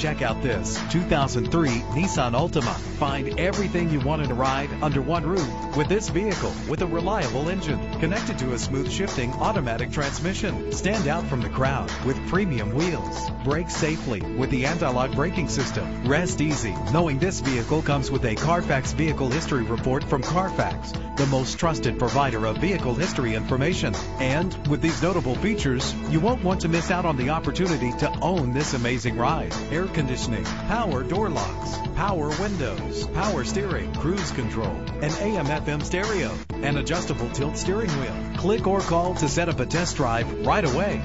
Check out this 2003 Nissan Altima. Find everything you want in a ride under one roof with this vehicle with a reliable engine connected to a smooth shifting automatic transmission. Stand out from the crowd with premium wheels. Brake safely with the anti-lock braking system. Rest easy knowing this vehicle comes with a Carfax Vehicle History Report from Carfax, the most trusted provider of vehicle history information. And with these notable features, you won't want to miss out on the opportunity to own this amazing ride. Air conditioning, power door locks, power windows, power steering, cruise control, an AM/FM stereo, an adjustable tilt steering wheel. Click or call to set up a test drive right away.